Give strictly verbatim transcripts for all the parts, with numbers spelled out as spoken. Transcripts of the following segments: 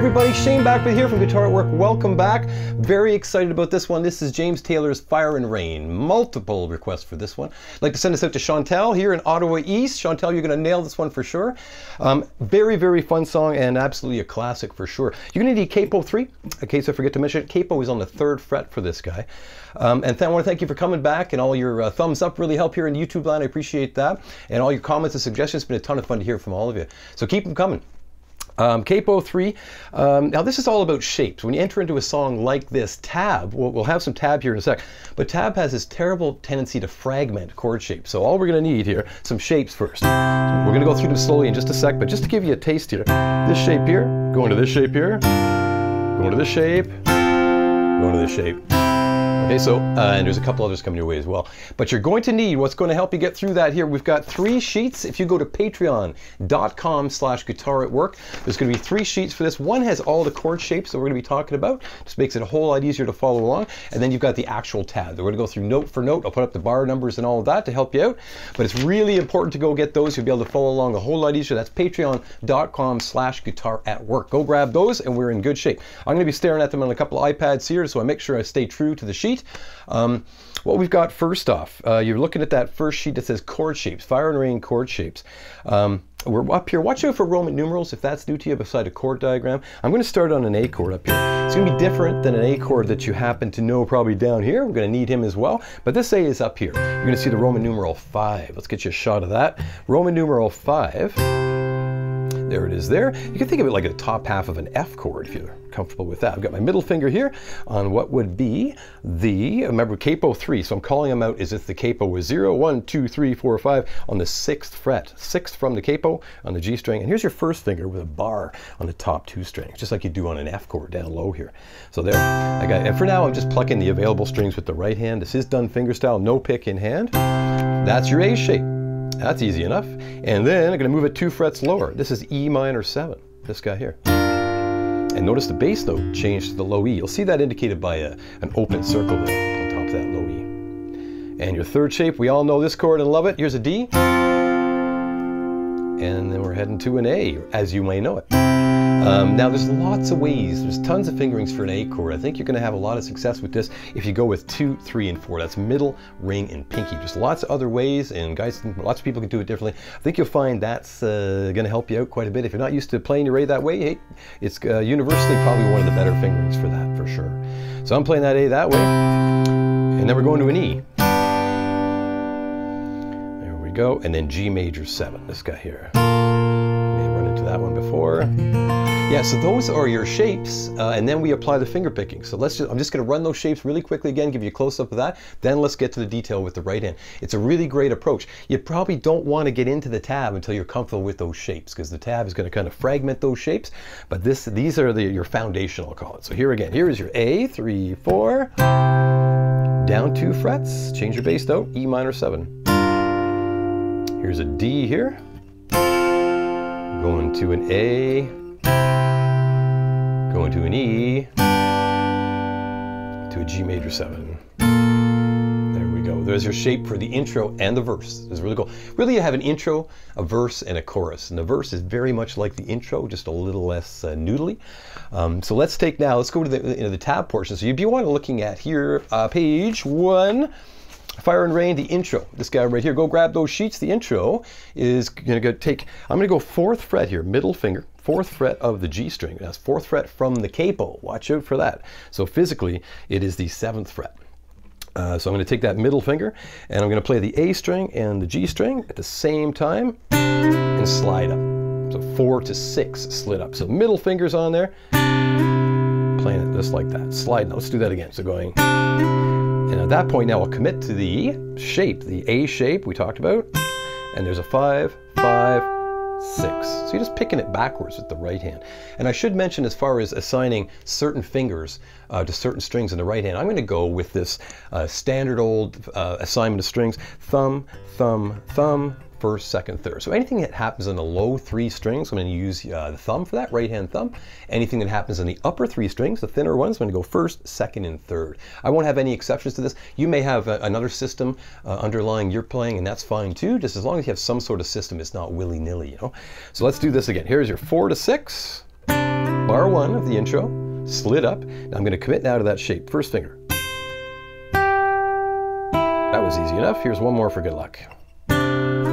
everybody, Shane back with here from Guitar at Work. Welcome back. Very excited about this one. This is James Taylor's Fire and Rain. Multiple requests for this one. I'd like to send this out to Chantel here in Ottawa East. Chantel, you're going to nail this one for sure. Um, very, very fun song and absolutely a classic for sure. You're going to need capo three, in case I forget to mention it. Capo is on the third fret for this guy. Um, and th I want to thank you for coming back, and all your uh, thumbs up really help here in YouTube land. I appreciate that. And all your comments and suggestions. It's been a ton of fun to hear from all of you. So keep them coming. Um, capo three, um, now this is all about shapes. When you enter into a song like this, tab, we'll, we'll have some tab here in a sec, but tab has this terrible tendency to fragment chord shapes. So all we're going to need here, some shapes first. So we're going to go through them slowly in just a sec, but just to give you a taste here, this shape here, going to this shape here, going to this shape, going to this shape. Okay, so, uh, and there's a couple others coming your way as well. But you're going to need, what's going to help you get through that here, we've got three sheets. If you go to patreon dot com slash guitar at work, there's going to be three sheets for this. One has all the chord shapes that we're going to be talking about. Just makes it a whole lot easier to follow along. And then you've got the actual tab. We're going to go through note for note. I'll put up the bar numbers and all of that to help you out. But it's really important to go get those. You'll be able to follow along a whole lot easier. That's patreon dot com slash guitar at work. Go grab those and we're in good shape. I'm going to be staring at them on a couple of iPads here, so I make sure I stay true to the sheet. Um, what we've got first off, uh, you're looking at that first sheet that says chord shapes, Fire and Rain chord shapes. Um, we're up here, watch out for Roman numerals if that's new to you beside a chord diagram. I'm going to start on an A chord up here. It's going to be different than an A chord that you happen to know probably down here. We're going to need him as well, but this A is up here. You're going to see the Roman numeral five. Let's get you a shot of that. Roman numeral five. There it is there. You can think of it like a top half of an F chord if you're comfortable with that. I've got my middle finger here on what would be the, remember, capo three, so I'm calling them out as if the capo was zero, one, two, three, four, five on the sixth fret, sixth from the capo on the G string, and here's your first finger with a bar on the top two strings, just like you do on an F chord down low here. So there, I got, and for now I'm just plucking the available strings with the right hand. This is done finger style, no pick in hand. That's your A shape. That's easy enough. And then I'm going to move it two frets lower. This is E minor seven, this guy here. And notice the bass note changed to the low E. You'll see that indicated by a, an open circle there on top of that low E. And your third shape, we all know this chord and love it. Here's a D. And then we're heading to an A, as you may know it. Um, now there's lots of ways, there's tons of fingerings for an A chord. I think you're going to have a lot of success with this if you go with two, three, and four. That's middle, ring, and pinky. There's lots of other ways, and guys, lots of people can do it differently. I think you'll find that's uh, going to help you out quite a bit. If you're not used to playing your A that way, hey, it's uh, universally probably one of the better fingerings for that, for sure. So I'm playing that A that way, and then we're going to an E. There we go, and then G major seven, this guy here. That one before. Yeah, so those are your shapes, uh, and then we apply the finger picking. So let's just, I'm just going to run those shapes really quickly again, give you a close-up of that, then let's get to the detail with the right hand. It's a really great approach. You probably don't want to get into the tab until you're comfortable with those shapes, because the tab is going to kind of fragment those shapes, but this, these are the, your foundation, I'll call it. So here again, here is your A, three, four, down two frets, change your bass note, E minor seven. Here's a D here. Going to an A, going to an E, to a G major seven. There we go. There's your shape for the intro and the verse. It's really cool. Really, you have an intro, a verse, and a chorus. And the verse is very much like the intro, just a little less uh, noodly. Um, so let's take now, let's go to the, you know, the tab portion. So you'd be wanting to looking at here, uh, page one, Fire and Rain, the intro. This guy right here, go grab those sheets. The intro is going to take, I'm going to go fourth fret here, middle finger, fourth fret of the G string. That's fourth fret from the capo. Watch out for that. So physically, it is the seventh fret. Uh, so I'm going to take that middle finger, and I'm going to play the A string and the G string at the same time, and slide up. So four to six slid up. So middle finger's on there, playing it just like that. Slide now. Let's do that again. So going... And at that point now I'll commit to the shape, the A shape we talked about, and there's a five, five, six. So you're just picking it backwards with the right hand. And I should mention, as far as assigning certain fingers uh, to certain strings in the right hand, I'm going to go with this uh, standard old uh, assignment of strings, thumb, thumb, thumb, first, second, third. So anything that happens on the low three strings, I'm going to use uh, the thumb for that, right hand thumb. Anything that happens on the upper three strings, the thinner ones, I'm going to go first, second, and third. I won't have any exceptions to this. You may have a, another system uh, underlying your playing, and that's fine too, just as long as you have some sort of system. It's not willy-nilly, you know. So let's do this again. Here's your four to six. bar one of the intro, slid up. Now I'm going to commit now to that shape. First finger. That was easy enough. Here's one more for good luck. Good,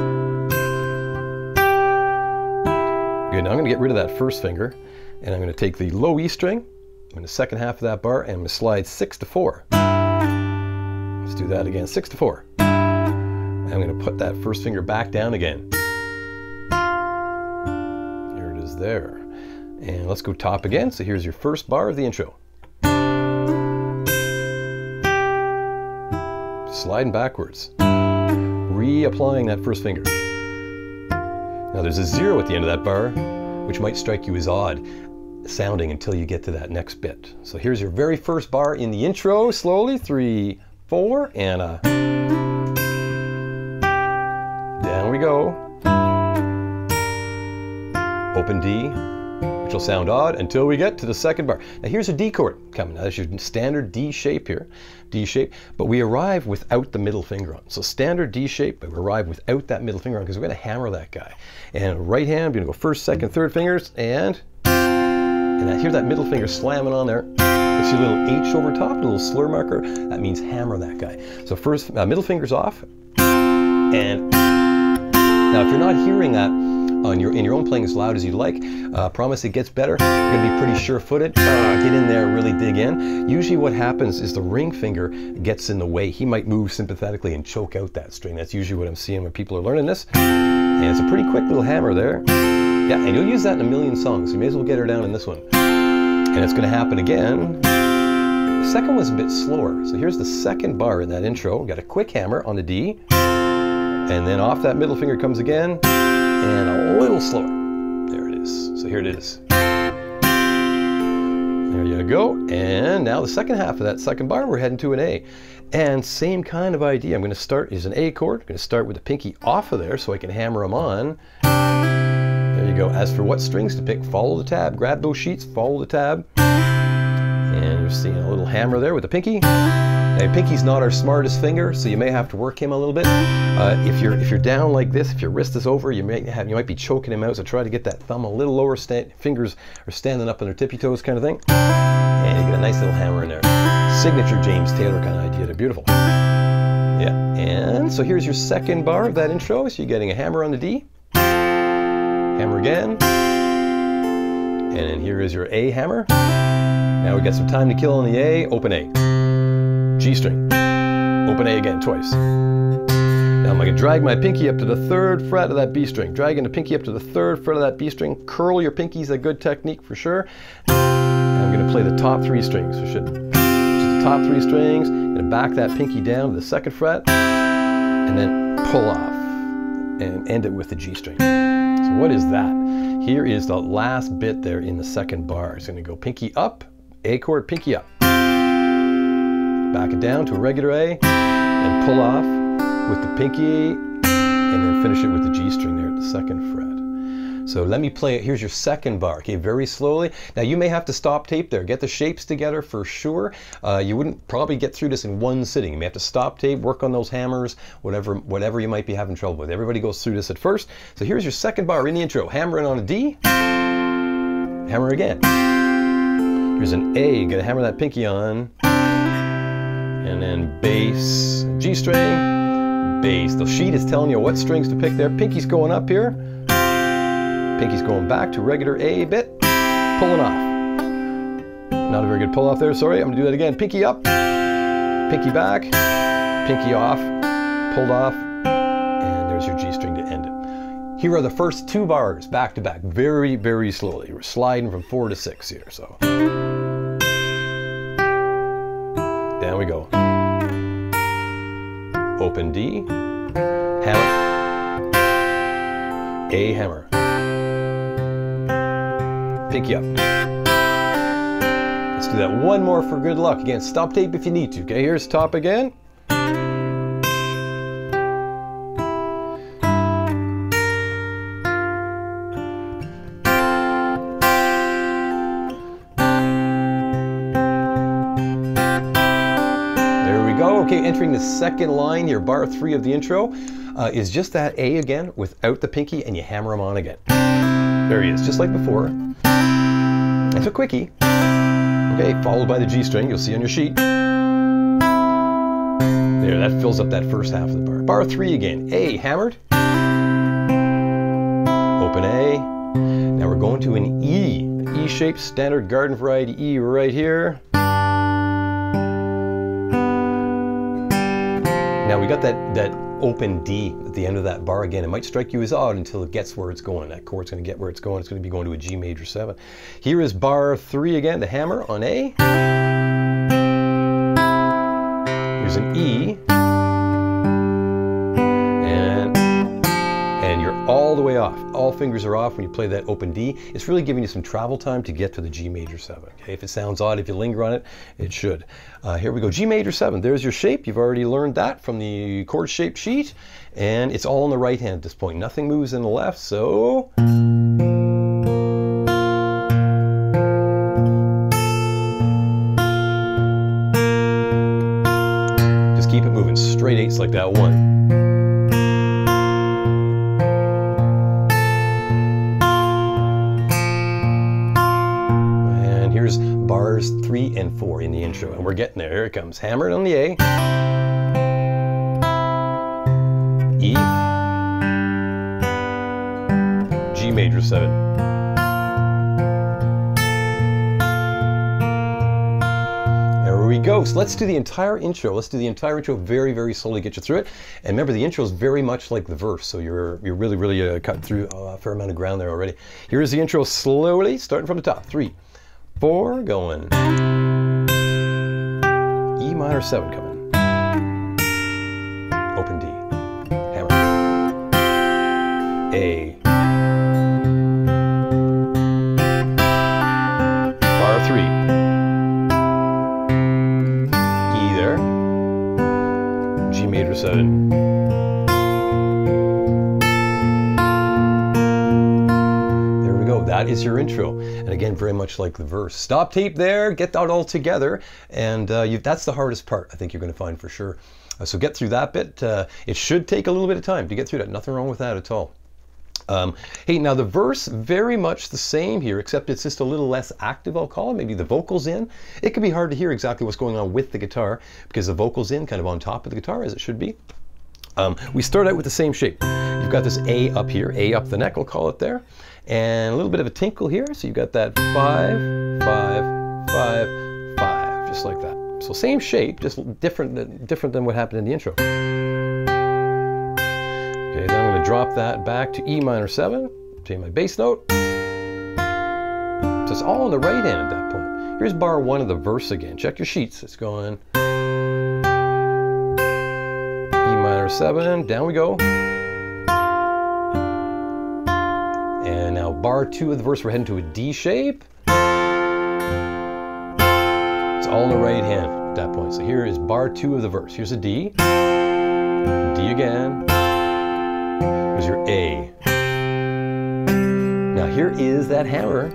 now I'm going to get rid of that first finger, and I'm going to take the low E string, I'm in the second half of that bar, and I'm going to slide six to four. Let's do that again, six to four. And I'm going to put that first finger back down again. Here it is there. And let's go top again. So here's your first bar of the intro. Sliding backwards. Reapplying that first finger. Now there's a zero at the end of that bar, which might strike you as odd sounding until you get to that next bit. So here's your very first bar in the intro. Slowly, three, four, and a. Down we go. Open D, which will sound odd until we get to the second bar. Now here's a D chord coming. Now that's your standard D shape here, D shape, but we arrive without the middle finger on. So standard D shape, but we arrive without that middle finger on because we're going to hammer that guy. And right hand, we're going to go first, second, third fingers, and, and I hear that middle finger slamming on there. It's your little H over top, a little slur marker. That means hammer that guy. So first, uh, middle finger's off, and now if you're not hearing that, on your, in your own playing as loud as you like. Uh, promise it gets better. You're going to be pretty sure-footed. Uh, get in there, really dig in. Usually what happens is the ring finger gets in the way. He might move sympathetically and choke out that string. That's usually what I'm seeing when people are learning this. And it's a pretty quick little hammer there. Yeah, and you'll use that in a million songs. You may as well get her down in this one. And it's going to happen again. The second one's a bit slower. So here's the second bar in that intro. We've got a quick hammer on the D. And then off that middle finger comes again. And a little slower. There it is. So here it is. There you go. And now the second half of that second bar, we're heading to an A. And same kind of idea. I'm going to start is an A chord. I'm going to start with the pinky off of there so I can hammer them on. There you go. As for what strings to pick, follow the tab. Grab those sheets, follow the tab. And you're seeing a little hammer there with the pinky. Now, pinky's not our smartest finger, so you may have to work him a little bit. Uh, if you're if you're down like this, if your wrist is over, you may have you might be choking him out. So try to get that thumb a little lower. Stand, fingers are standing up on their tippy toes, kind of thing. And you get a nice little hammer in there. Signature James Taylor kind of idea. They're beautiful. Yeah. And so here's your second bar of that intro. So you're getting a hammer on the D. Hammer again. And then here is your A hammer. Now we got some time to kill on the A. Open A. G string, open A again twice. Now I'm going to drag my pinky up to the third fret of that B string. Dragging the pinky up to the third fret of that B string. Curl your pinkies, a good technique for sure. And I'm going to play the top three strings. So should the top three strings. I'm going to back that pinky down to the second fret, and then pull off and end it with the G string. So what is that? Here is the last bit there in the second bar. It's going to go pinky up, A chord, pinky up. Back it down to a regular A, and pull off with the pinky, and then finish it with the G string there at the second fret. So let me play it. Here's your second bar, okay, very slowly. Now you may have to stop tape there. Get the shapes together for sure. Uh, you wouldn't probably get through this in one sitting. You may have to stop tape, work on those hammers, whatever, whatever you might be having trouble with. Everybody goes through this at first. So here's your second bar in the intro. Hammer in on a D, hammer again. Here's an A, gotta hammer that pinky on. And then bass, G string, bass. The sheet is telling you what strings to pick there. Pinky's going up here. Pinky's going back to regular A bit. Pulling off. Not a very good pull off there, sorry. I'm gonna do that again. Pinky up, pinky back, pinky off, pulled off, and there's your G string to end it. Here are the first two bars back to back, very, very slowly. We're sliding from four to six here, so. Down we go. Open D, hammer, A hammer, pinky up. Let's do that one more for good luck. Again, stop tape if you need to. Okay, here's top again. Okay, entering the second line here, bar three of the intro, uh, is just that A again without the pinky, and you hammer them on again. There he is, just like before. And It's a quickie. Okay, followed by the G string, you'll see on your sheet. There, that fills up that first half of the bar. Bar three again, A hammered, open A. Now we're going to an E, E-shaped standard garden variety E right here. Now we got that, that open D at the end of that bar again. It might strike you as odd until it gets where it's going. That chord's gonna get where it's going. It's gonna be going to a G major seven. Here is bar three again, the hammer on A. Here's an E. And, and you're all the way off. All fingers are off when you play that open D. It's really giving you some travel time to get to the G major seven. Okay? If it sounds odd, if you linger on it, it should. Uh, here we go, G major seven. There's your shape. You've already learned that from the chord shape sheet. And it's all on the right hand at this point. Nothing moves in the left, so. Just keep it moving, straight eights like that one. Bars three and four in the intro, and we're getting there. Here it comes. Hammered on the A, E, G major seven. There we go. So let's do the entire intro. Let's do the entire intro very, very slowly, get you through it. And remember, the intro is very much like the verse, so you're you're really, really uh, cut through a fair amount of ground there already. Here is the intro slowly, starting from the top. Three. Four going, E minor seven coming, open D, hammer, A, bar three, E there, G major seven, that is your intro. And again, very much like the verse. Stop tape there, get that all together. And uh, you, that's the hardest part, I think you're gonna find for sure. Uh, so get through that bit. Uh, it should take a little bit of time to get through that. Nothing wrong with that at all. Um, hey, now the verse, very much the same here, except it's just a little less active, I'll call it. Maybe the vocals in. It can be hard to hear exactly what's going on with the guitar because the vocals in kind of on top of the guitar as it should be. Um, we start out with the same shape. You've got this A up here, A up the neck, we'll call it there. And a little bit of a tinkle here. So you've got that five, five, five, five, just like that. So same shape, just different, different than what happened in the intro. Okay, then I'm gonna drop that back to E minor seven, to my bass note. So it's all on the right hand at that point. Here's bar one of the verse again. Check your sheets, it's going. seven, down we go. And now bar two of the verse, we're heading to a D shape. It's all in the right hand at that point. So here is bar two of the verse. Here's a D, D again, here's your A. Now here is that hammer.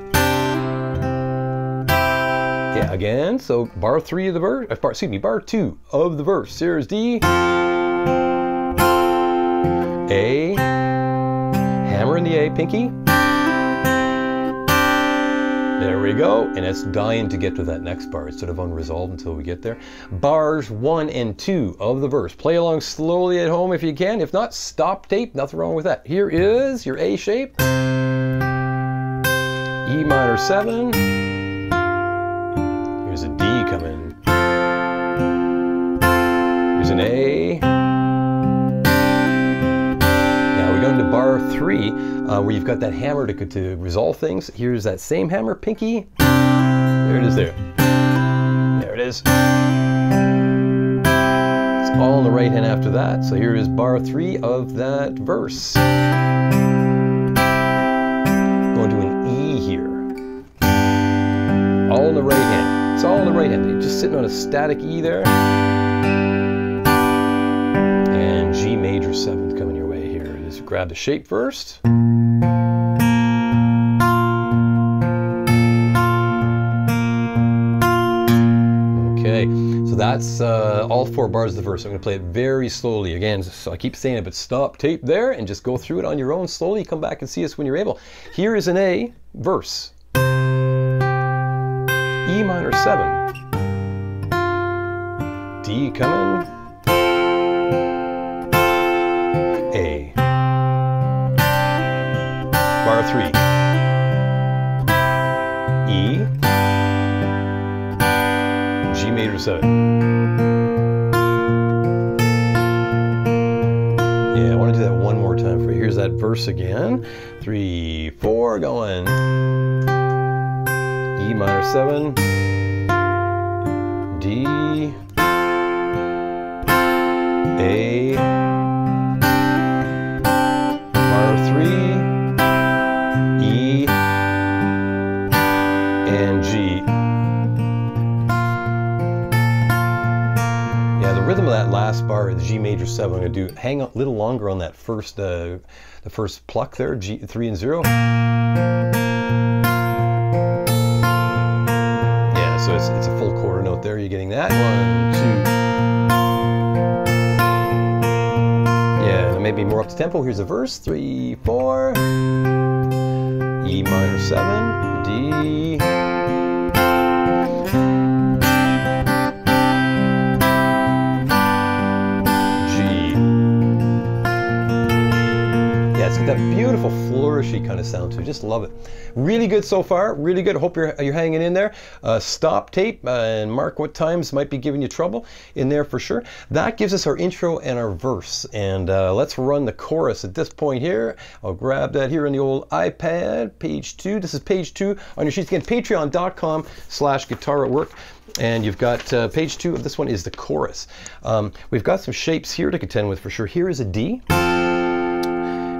Yeah, again, so bar three of the verse, excuse me, bar two of the verse. Here's D, A, hammer in the A, pinky. There we go, and it's dying to get to that next bar. It's sort of unresolved until we get there. Bars one and two of the verse. Play along slowly at home if you can. If not, stop tape, nothing wrong with that. Here is your A shape. E minor seven. Here's a D coming. Here's an A. To bar three, uh, where you've got that hammer to, to resolve things. Here's that same hammer, pinky. There it is there. There it is. It's all on the right hand after that. So here is bar three of that verse. Going to an E here. All on the right hand. It's all on the right hand. You're just sitting on a static E there. And G major seventh coming your way. Grab the shape first. Okay, so that's uh, all four bars of the verse. I'm going to play it very slowly. Again, so I keep saying it, but stop tape there and just go through it on your own slowly. Come back and see us when you're able. Here is an A verse. E minor seven, D coming, A, bar three, E, G major seven. Yeah, I want to do that one more time for you. Here's that verse again. Three, four, going. E minor seven, D, A, bar three, E, and G. Yeah, the rhythm of that last bar is G major seven. I'm gonna do hang a little longer on that first, uh, the first pluck there, G three and zero. So it's, it's a full quarter note there, you're getting that. One, two. Yeah, maybe more up to tempo. Here's a verse. Three, four. E minor seven, D. G. Yeah, it's got that beautiful flourishy kind of sound too. Just love it. Really good so far, really good. Hope you're, you're hanging in there. Uh, stop tape uh, and mark what times might be giving you trouble in there for sure. That gives us our intro and our verse. And uh, let's run the chorus at this point here. I'll grab that here on the old iPad, page two. This is page two on your sheets again, patreon dot com slash guitar at work. And you've got uh, page two of this one is the chorus. Um, we've got some shapes here to contend with for sure. Here is a D.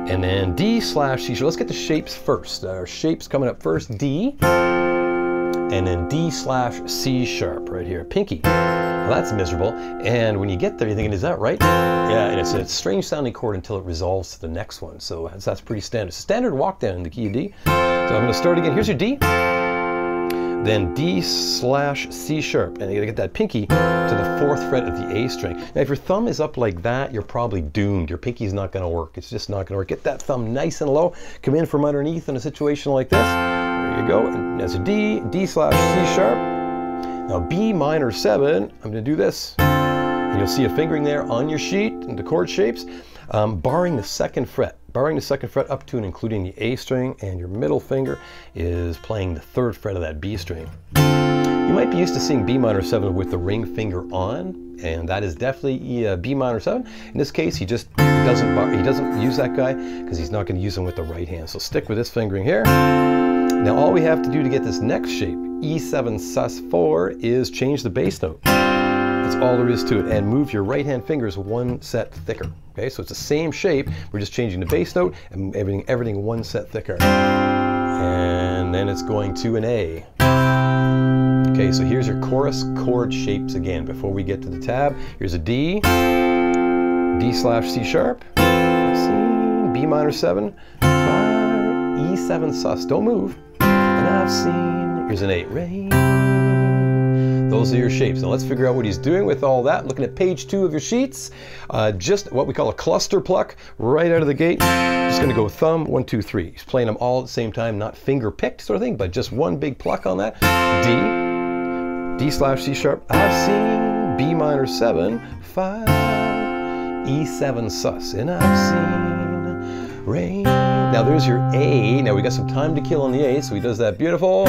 And then D slash C sharp. Let's get the shapes first. Our shapes coming up first. D, and then D slash C sharp right here. Pinky. Well, that's miserable. And when you get there, you're thinking, is that right? Yeah, and it's a strange sounding chord until it resolves to the next one. So that's, that's pretty standard. Standard walk down in the key of D. So I'm going to start again. Here's your D. Then D slash C sharp. And you gotta get that pinky to the fourth fret of the A string. Now if your thumb is up like that, you're probably doomed. Your pinky's not gonna work. It's just not gonna work. Get that thumb nice and low. Come in from underneath in a situation like this. There you go. And that's a D, D slash C sharp. Now B minor seven, I'm gonna do this. And you'll see a fingering there on your sheet and the chord shapes, um, barring the second fret. Barring the second fret up to and including the A string, and your middle finger is playing the third fret of that B string. You might be used to seeing B minor seven with the ring finger on, and that is definitely uh, B minor seven. In this case, he just doesn't bar, he doesn't use that guy because he's not going to use him with the right hand. So stick with this fingering here. Now all we have to do to get this next shape, E seven sus four, is change the bass note. That's all there is to it, and move your right hand fingers one set thicker. Okay, so it's the same shape, we're just changing the bass note and everything, everything one set thicker. And then it's going to an A. Okay, so here's your chorus chord shapes again. Before we get to the tab, here's a D, D slash C sharp, C, B minor seven, E seven sus, don't move, and I've seen, here's an A, Rain. Those are your shapes. Now let's figure out what he's doing with all that. Looking at page two of your sheets, uh, just what we call a cluster pluck right out of the gate. Just gonna go thumb, one, two, three. He's playing them all at the same time, not finger picked sort of thing, but just one big pluck on that. D, D slash C sharp, I've seen, B minor seven, five, E seven sus, and I've seen rain. Now there's your A. Now we got some time to kill on the A, so he does that beautiful.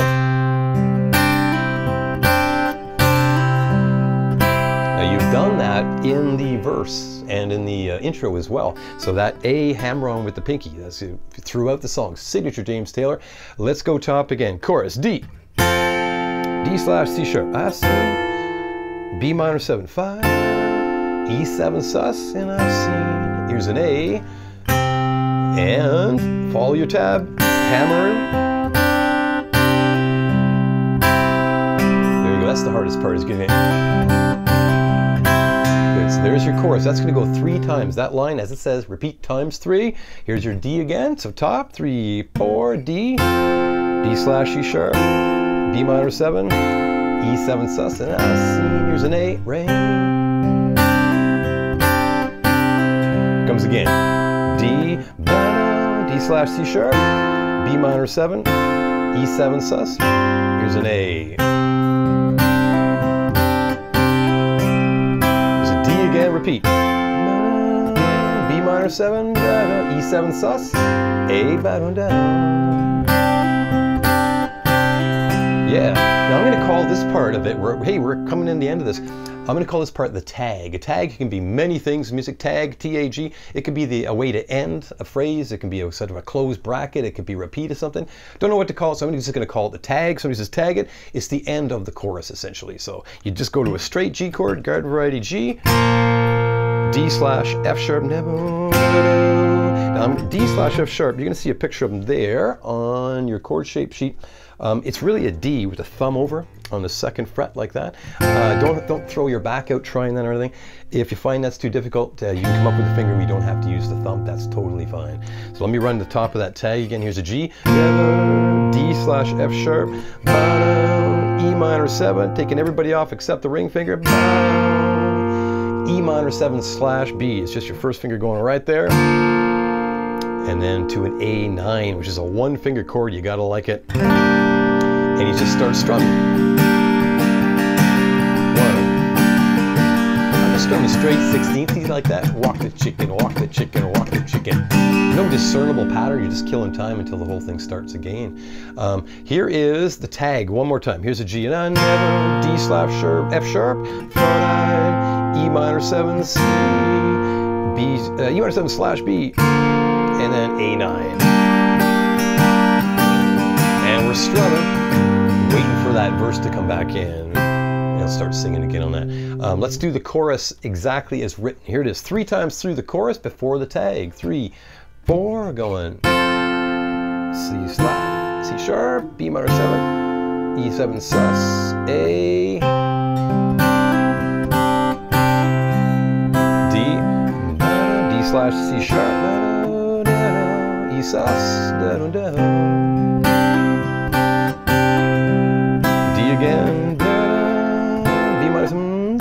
Done that in the verse and in the uh, intro as well. So that A hammer-on with the pinky, that's uh, throughout the song. Signature James Taylor. Let's go top again. Chorus, D, D slash C sharp, I've seen, B minor seven, five, E seven sus, and I've seen, here's an A, and follow your tab, hammer. There you go, that's the hardest part is getting it. There's your chorus. That's going to go three times. That line, as it says, repeat times three. Here's your D again. So top, three, four, D, D slash E sharp, B minor seven, E seven sus, and I see. Here's an A, rain. Comes again. D, bottom, D slash C sharp, B minor seven, E seven sus. Here's an A. and repeat. B minor seven, E seven sus, A. Yeah, now I'm gonna call this part of it, we're, hey, we're coming in the end of this. I'm going to call this part the tag. A tag can be many things, music tag, T A G. It could be the, a way to end a phrase. It can be a sort of a closed bracket. It could be repeat or something. Don't know what to call it, so I'm just going to call it the tag. Somebody says tag it. It's the end of the chorus, essentially. So you just go to a straight G chord, garden variety G, D slash F sharp. Now I'm D slash F sharp. You're going to see a picture of them there on your chord shape sheet. Um, it's really a D with a thumb over on the second fret like that. Uh, don't, don't throw your back out trying that or anything. If you find that's too difficult, uh, you can come up with a finger. We don't have to use the thumb. That's totally fine. So let me run the top of that tag again. Here's a G, D slash F sharp, E minor seven, taking everybody off except the ring finger, E minor seven slash B. It's just your first finger going right there. And then to an A nine, which is a one finger chord. You gotta like it. And you just start strumming. One. I'm just strumming straight sixteenths like that. Walk the chicken, walk the chicken, walk the chicken. No discernible pattern, you're just killing time until the whole thing starts again. Um, here is the tag, one more time. Here's a G and I never, D slash sharp, F sharp, five, E minor seven, C, B, uh, E minor seven slash B, and then A nine. And we're strumming. Waiting for that verse to come back in. And I'll start singing again on that. Um, let's do the chorus exactly as written. Here it is, three times through the chorus before the tag. Three, four, going. C slap, C sharp, B minor seven, E seven sus, A, D, D slash C sharp, E sus, down, down. Again, B minor seven,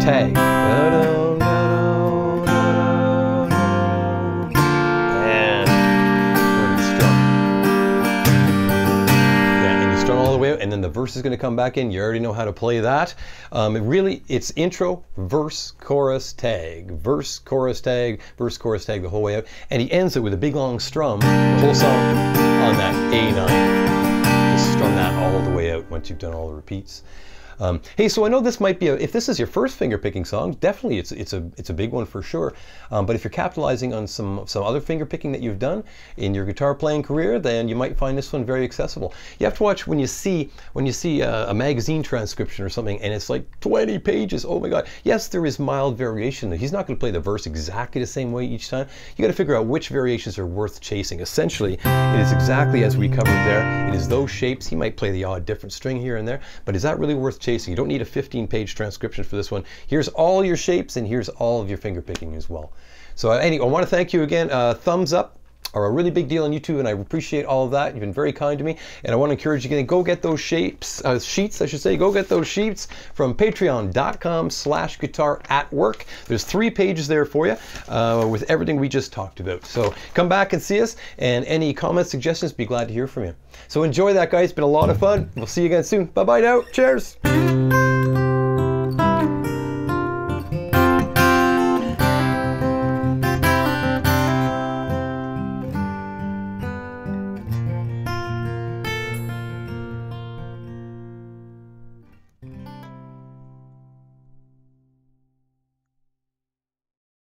tag, and strum. Yeah, and you strum all the way out, and then the verse is going to come back in. You already know how to play that. Um, it really, it's intro, verse, chorus, tag, verse, chorus, tag, verse, chorus, tag, the whole way out. And he ends it with a big long strum, the whole song on that A nine. Just strum that all the way out once you've done all the repeats. Um, hey, so I know this might be, a, if this is your first finger picking song, definitely it's, it's, a, it's a big one for sure. Um, but if you're capitalizing on some, some other finger picking that you've done in your guitar playing career, then you might find this one very accessible. You have to watch when you see, when you see a, a magazine transcription or something and it's like twenty pages, oh my God. Yes, there is mild variation. He's not gonna play the verse exactly the same way each time. You gotta figure out which variations are worth chasing. Essentially, it is exactly as we covered there. It is those shapes. He might play the odd different string here and there, but is that really worth chasing? You don't need a fifteen page transcription for this one. Here's all your shapes and here's all of your finger picking as well. So uh, anyway, I want to thank you again. Uh, thumbs up are a really big deal on YouTube and I appreciate all of that. You've been very kind to me and I want to encourage you again, go get those shapes, uh, sheets I should say, go get those sheets from patreon dot com slash guitar at work. There's three pages there for you uh, with everything we just talked about. So come back and see us and any comments, suggestions, be glad to hear from you. So enjoy that guys, it's been a lot of fun. We'll see you again soon. Bye bye now, cheers.